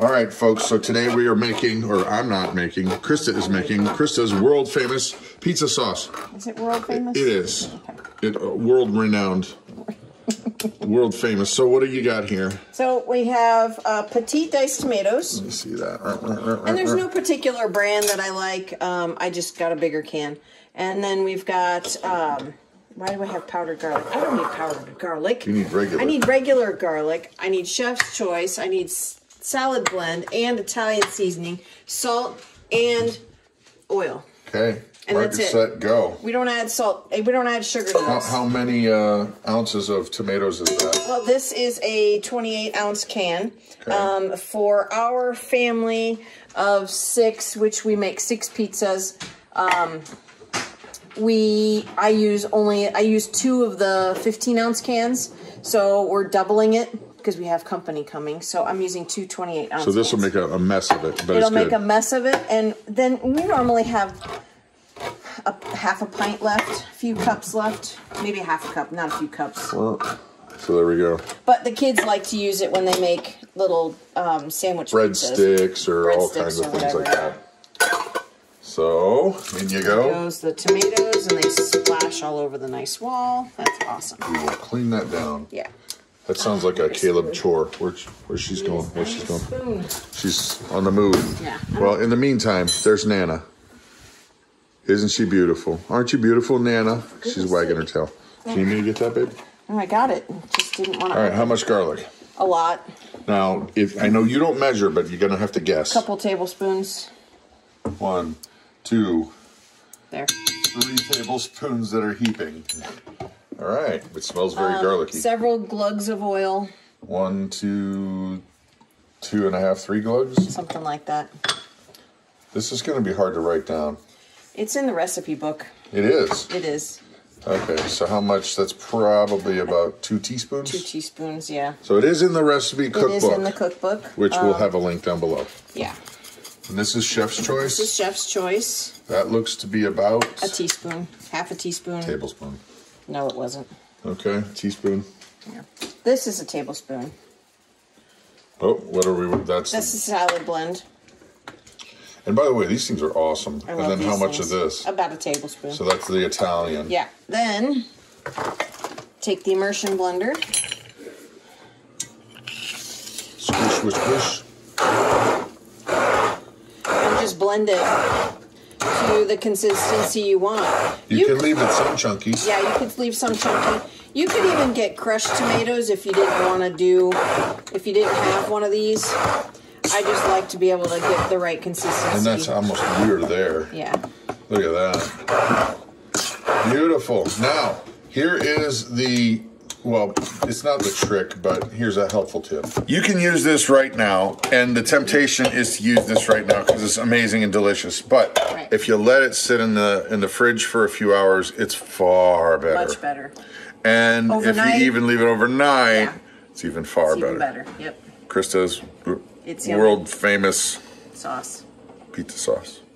All right, folks, so today we are making, or I'm not making, Krista is making, Krista's world-famous pizza sauce. Is it world-famous? It is. World-renowned. World-famous. So what do you got here? So we have petite diced tomatoes. Let me see that. And there's no particular brand that I like. I just got a bigger can. And then we've got, why do I have powdered garlic? I don't need powdered garlic. You need regular. I need regular garlic. I need Chef's Choice. I need salad blend and Italian seasoning, salt and oil. Okay, and that's it. Set, go. We don't add salt. We don't add sugar to this. How many ounces of tomatoes is that? Well, this is a 28-ounce can. Okay. For our family of 6, which we make 6 pizzas. I use 2 of the 15-ounce cans, so we're doubling it. Because we have company coming, so I'm using 2 28-ounce. So this will make a mess of it, but it'll make a mess of it, and then we normally have a half a pint left, a few cups left, maybe half a cup, not a few cups. Well, so there we go. But the kids like to use it when they make little sandwich breadsticks or all kinds of things like that. So in you go. There goes the tomatoes, and they splash all over the nice wall. That's awesome. We will clean that down. Yeah. That sounds like a Caleb chore. Where's she going? She's on the move. Yeah. Well, in the meantime, there's Nana. Isn't she beautiful? Aren't you beautiful, Nana? She's wagging her tail. Can you need to get that, babe? Oh, I got it. Just didn't want to. All right, how much garlic? A lot. Now, if I know you don't measure, but you're going to have to guess. A couple tablespoons. 1, 2. There. 3 tablespoons that are heaping. All right, it smells very garlicky. Several glugs of oil. 1, 2, 2.5, 3 glugs? Something like that. This is going to be hard to write down. It's in the recipe book. It is? It is. Okay, so how much? That's probably about 2 teaspoons? 2 teaspoons, yeah. So it is in the recipe cookbook. It is in the cookbook. Which we'll have a link down below. Yeah. And this is Chef's Choice? This is Chef's Choice. That looks to be about... a teaspoon. Half a teaspoon. Tablespoon. No, it wasn't. Okay, teaspoon. Yeah. This is a tablespoon. Oh, what are we? That's the salad blend. And by the way, these things are awesome. And then how much of this? About a tablespoon. So that's the Italian. Yeah. Then take the immersion blender. Squish, squish, squish. And just blend it to the consistency you want. You can leave it some chunky. Yeah, you could leave some chunky. You could even get crushed tomatoes if you didn't want to do, if you didn't have one of these. I just like to be able to get the right consistency. And that's almost weird there. Yeah. Look at that. Beautiful. Now, here is the, well, it's not the trick, but here's a helpful tip. You can use this right now, and the temptation is to use this right now because it's amazing and delicious. But right. If you let it sit in the fridge for a few hours, it's far better. Much better. And overnight, if you even leave it overnight, yeah, it's even better. Yep. Krista's world famous sauce. Pizza sauce.